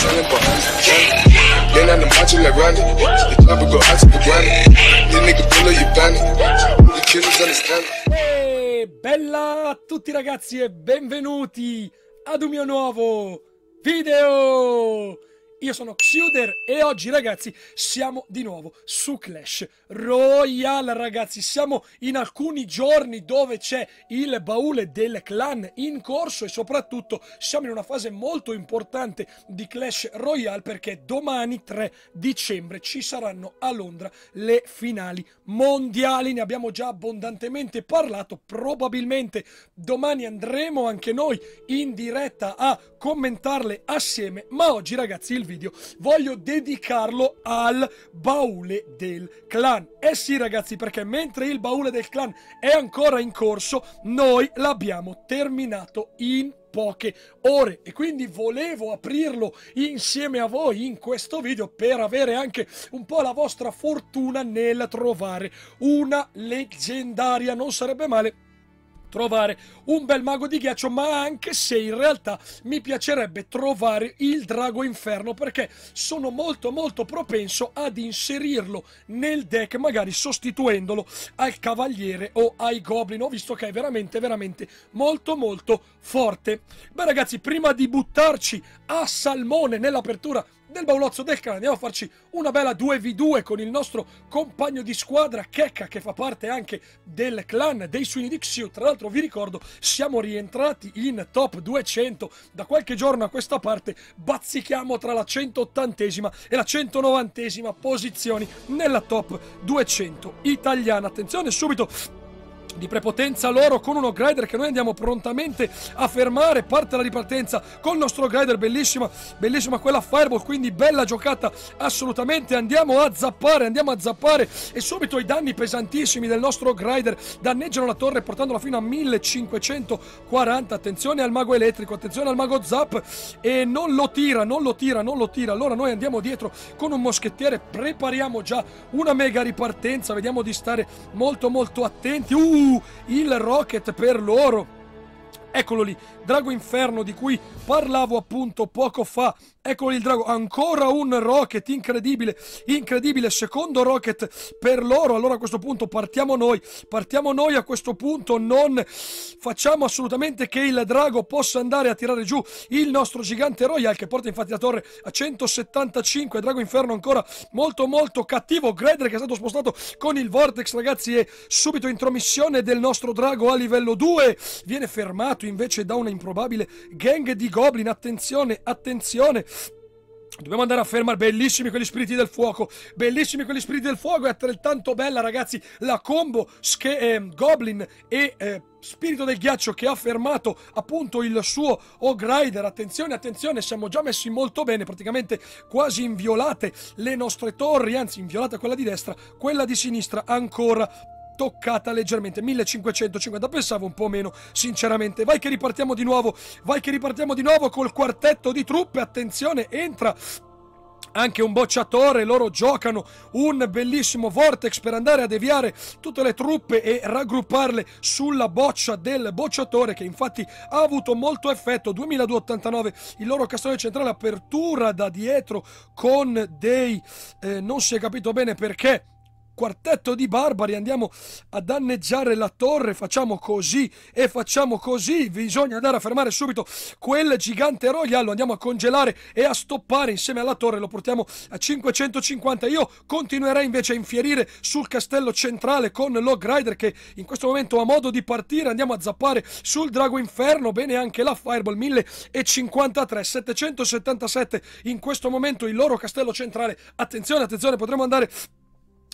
Then I'm watching like Ronnie. The club will go out to the ground. Then nigga pull up your bunny. The killers understand. Bella a tutti ragazzi e benvenuti ad un mio nuovo video. Io sono Xiuder e oggi ragazzi siamo di nuovo su Clash Royale. Ragazzi, siamo in alcuni giorni dove c'è il baule del clan in corso e soprattutto siamo in una fase molto importante di Clash Royale, perché domani 3 dicembre ci saranno a Londra le finali mondiali. Ne abbiamo già abbondantemente parlato, probabilmente domani andremo anche noi in diretta a commentarle assieme, ma oggi ragazzi il video voglio dedicarlo al baule del clan. Eh sì ragazzi, perché mentre il baule del clan è ancora in corso, noi l'abbiamo terminato in poche ore e quindi volevo aprirlo insieme a voi in questo video per avere anche un po' la vostra fortuna nel trovare una leggendaria. Non sarebbe male trovare un bel mago di ghiaccio, ma anche se in realtà mi piacerebbe trovare il drago inferno, perché sono molto propenso ad inserirlo nel deck, magari sostituendolo al cavaliere o ai goblin. Ho visto che è veramente molto forte. Beh ragazzi, prima di buttarci a salmone nell'apertura del baulozzo del clan, andiamo a farci una bella 2v2 con il nostro compagno di squadra Checca, che fa parte anche del clan dei suini di Xiu. Tra l'altro vi ricordo, siamo rientrati in top 200 da qualche giorno a questa parte, bazzichiamo tra la 180esima e la 190esima posizioni nella top 200 italiana. Attenzione subito di prepotenza loro con uno grider che noi andiamo prontamente a fermare. Parte la ripartenza col nostro grider, bellissima quella fireball, quindi bella giocata assolutamente. Andiamo a zappare e subito i danni pesantissimi del nostro grider danneggiano la torre portandola fino a 1540. Attenzione al mago elettrico, attenzione al mago zap, e non lo tira. Allora noi andiamo dietro con un moschettiere, prepariamo già una mega ripartenza, vediamo di stare molto attenti. Il rocket per loro, eccolo lì, drago inferno di cui parlavo appunto poco fa. Eccolo lì il drago, ancora un rocket, incredibile, secondo rocket per loro. Allora a questo punto partiamo noi a questo punto, non facciamo assolutamente che il drago possa andare a tirare giù il nostro gigante royal, che porta infatti la torre a 175, drago inferno ancora molto cattivo, Gredder che è stato spostato con il vortex ragazzi, e subito intromissione del nostro drago a livello 2, viene fermato invece da una improbabile gang di goblin. Attenzione, dobbiamo andare a fermare. Bellissimi quegli spiriti del fuoco, è altrettanto bella ragazzi la combo goblin e spirito del ghiaccio che ha fermato appunto il suo O'Grider. Attenzione, siamo già messi molto bene, praticamente quasi inviolate le nostre torri, anzi inviolata quella di destra, quella di sinistra ancora toccata leggermente, 1550, pensavo un po' meno sinceramente. Vai che ripartiamo di nuovo col quartetto di truppe. Attenzione, entra anche un bocciatore, loro giocano un bellissimo vortex per andare a deviare tutte le truppe e raggrupparle sulla boccia del bocciatore, che infatti ha avuto molto effetto. 2289 il loro castello centrale, apertura da dietro con dei non si è capito bene perché quartetto di barbari, andiamo a danneggiare la torre, facciamo così, bisogna andare a fermare subito quel gigante royal, lo andiamo a congelare e a stoppare insieme alla torre, lo portiamo a 550. Io continuerei invece a infierire sul castello centrale con l'Ogrider che in questo momento ha modo di partire. Andiamo a zappare sul drago inferno, bene anche la fireball, 1053, 777 in questo momento il loro castello centrale. Attenzione, potremmo andare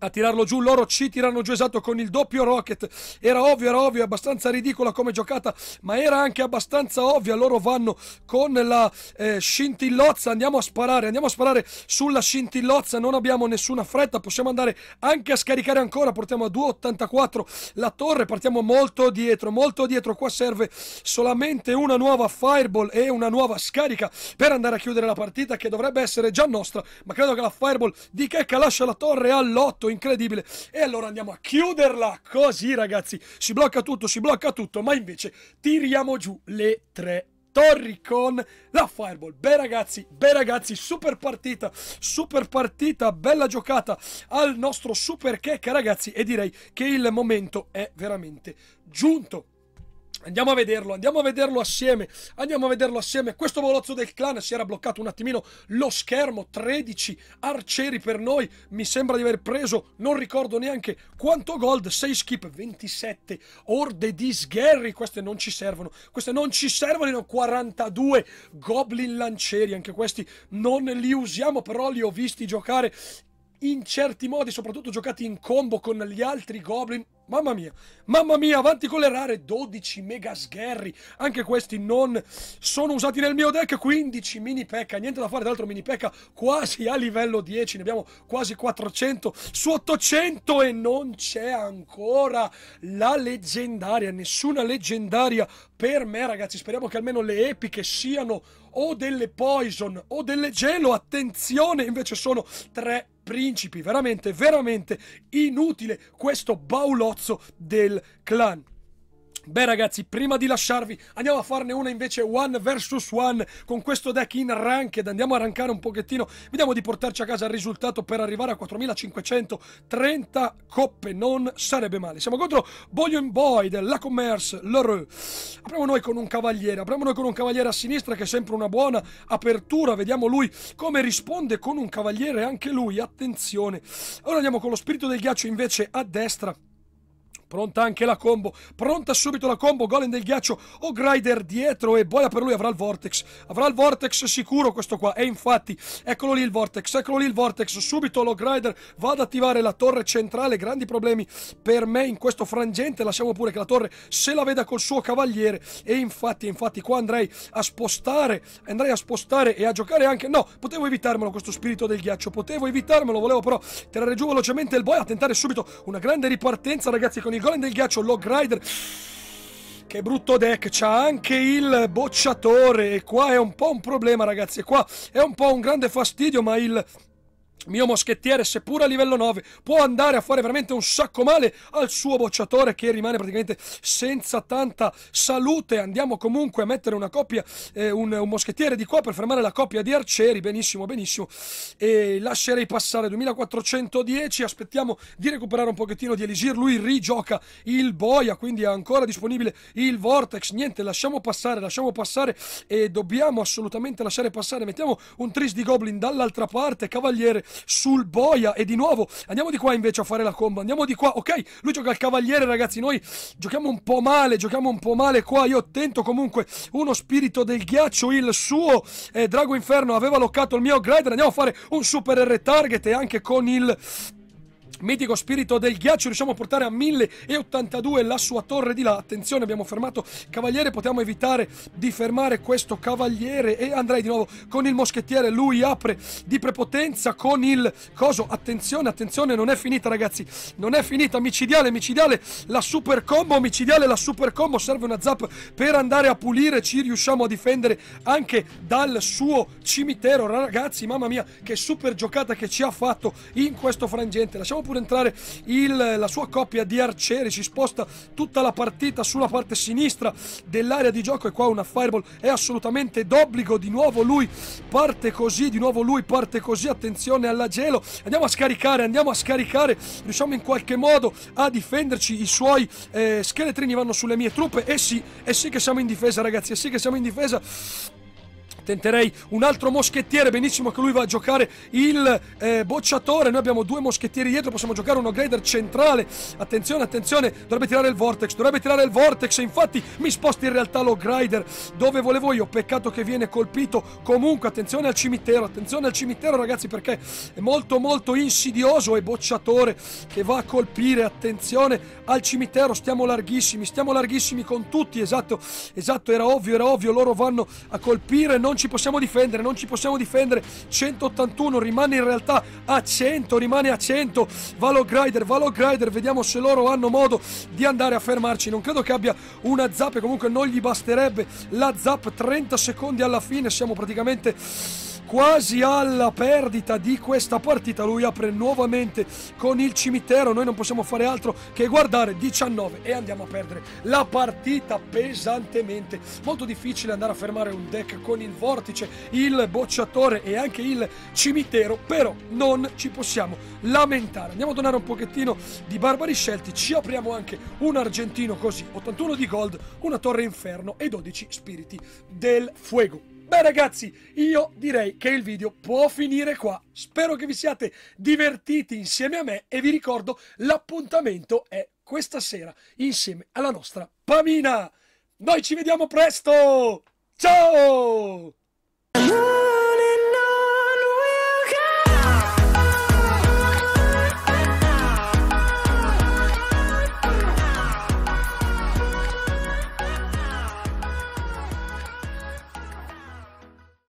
a tirarlo giù, loro ci tirano giù esatto con il doppio rocket. Era ovvio, abbastanza ridicola come giocata, ma era anche abbastanza ovvia. Loro vanno con la scintillozza, andiamo a sparare sulla scintillozza, non abbiamo nessuna fretta, possiamo andare anche a scaricare ancora, portiamo a 284 la torre, partiamo molto dietro, qua serve solamente una nuova fireball e una nuova scarica per andare a chiudere la partita, che dovrebbe essere già nostra, ma credo che la fireball di Checca lascia la torre all'8, incredibile, e allora andiamo a chiuderla così ragazzi. Si blocca tutto, ma invece tiriamo giù le tre torri con la Fireball. Beh ragazzi, super partita, bella giocata al nostro super Checca ragazzi, e direi che il momento è veramente giunto. Andiamo a vederlo assieme, Questo Bolozzo del Clan si era bloccato un attimino lo schermo, 13 arcieri per noi, mi sembra di aver preso, non ricordo neanche quanto gold, 6 skip, 27 orde di sgherri, queste non ci servono, 42 goblin lancieri, anche questi non li usiamo, però li ho visti giocare in certi modi, soprattutto giocati in combo con gli altri goblin. Mamma mia, avanti con le rare, 12 mega sgherri, anche questi non sono usati nel mio deck, 15 mini pecca, niente da fare, tra l'altro mini pecca quasi a livello 10, ne abbiamo quasi 400 su 800 e non c'è ancora la leggendaria, nessuna leggendaria per me ragazzi, speriamo che almeno le epiche siano o delle poison o delle gelo, attenzione, invece sono 3 principi, veramente inutile questo baulozzo del clan. Beh ragazzi, prima di lasciarvi andiamo a farne una invece 1 vs 1 con questo deck in ranked, andiamo a rankare un pochettino, vediamo di portarci a casa il risultato per arrivare a 4530 coppe, non sarebbe male. Siamo contro Boy and Boy della Commerce, l'Heureux. Apriamo noi con un cavaliere, a sinistra che è sempre una buona apertura, vediamo lui come risponde con un cavaliere anche lui, attenzione. Ora andiamo con lo spirito del ghiaccio invece a destra. Pronta anche la combo, pronta subito la combo, golem del ghiaccio o grider dietro e boia per lui, avrà il vortex sicuro questo qua, e infatti eccolo lì il vortex, subito lo grider va ad attivare la torre centrale, grandi problemi per me in questo frangente, lasciamo pure che la torre se la veda col suo cavaliere, e infatti qua andrei a spostare, e a giocare anche, no, potevo evitarmelo questo spirito del ghiaccio, volevo però tirare giù velocemente il boia, a tentare subito una grande ripartenza ragazzi con il golem del ghiaccio, lo grider. Che brutto deck, c'ha anche il bocciatore e qua è un po' un problema ragazzi, qua è un po' un grande fastidio, ma il mio moschettiere seppur a livello 9 può andare a fare veramente un sacco male al suo bocciatore che rimane praticamente senza tanta salute. Andiamo comunque a mettere una coppia, un moschettiere di qua per fermare la coppia di arcieri, benissimo, e lascerei passare 2410, aspettiamo di recuperare un pochettino di elisir, lui rigioca il boia, quindi è ancora disponibile il vortex, niente, lasciamo passare e dobbiamo assolutamente lasciare passare, mettiamo un tris di goblin dall'altra parte, cavaliere sul boia e di nuovo andiamo di qua invece a fare la combo, ok, lui gioca il cavaliere ragazzi, noi giochiamo un po' male, qua, io tento comunque uno spirito del ghiaccio, il suo drago inferno aveva loccato il mio grider, andiamo a fare un super retarget e anche con il mitico spirito del ghiaccio riusciamo a portare a 1082 la sua torre di là, attenzione, abbiamo fermato cavaliere, potevamo evitare di fermare questo cavaliere e andrei di nuovo con il moschettiere, lui apre di prepotenza con il coso, attenzione, non è finita ragazzi, micidiale la super combo, serve una zap per andare a pulire, ci riusciamo a difendere anche dal suo cimitero ragazzi, mamma mia che super giocata che ci ha fatto in questo frangente, lasciamo pure entrare la sua coppia di arcieri, si sposta tutta la partita sulla parte sinistra dell'area di gioco e qua una fireball è assolutamente d'obbligo, di nuovo lui parte così, attenzione alla gelo, andiamo a scaricare, riusciamo in qualche modo a difenderci, i suoi scheletrini vanno sulle mie truppe e sì che siamo in difesa ragazzi, tenterei un altro moschettiere, benissimo che lui va a giocare il bocciatore, noi abbiamo 2 moschettieri dietro, possiamo giocare uno grider centrale, attenzione, dovrebbe tirare il vortex, e infatti mi sposta in realtà lo grider dove volevo io, peccato che viene colpito, comunque attenzione al cimitero, ragazzi perché è molto insidioso, e bocciatore che va a colpire, attenzione al cimitero, stiamo larghissimi con tutti, esatto, era ovvio, loro vanno a colpire, non ci possiamo difendere, 181 rimane in realtà a 100, va lo grider, vediamo se loro hanno modo di andare a fermarci, non credo che abbia una zap e comunque non gli basterebbe la zap, 30 secondi alla fine, siamo praticamente quasi alla perdita di questa partita. Lui apre nuovamente con il cimitero, noi non possiamo fare altro che guardare. 19 e andiamo a perdere la partita pesantemente. Molto difficile andare a fermare un deck con il vortice, il bocciatore e anche il cimitero, però non ci possiamo lamentare. Andiamo a donare un pochettino di barbari scelti, ci apriamo anche un argentino così, 81 di gold, una torre inferno e 12 spiriti del fuego. Beh ragazzi, io direi che il video può finire qua, spero che vi siate divertiti insieme a me e vi ricordo l'appuntamento è questa sera insieme alla nostra Pamina. Noi ci vediamo presto, ciao!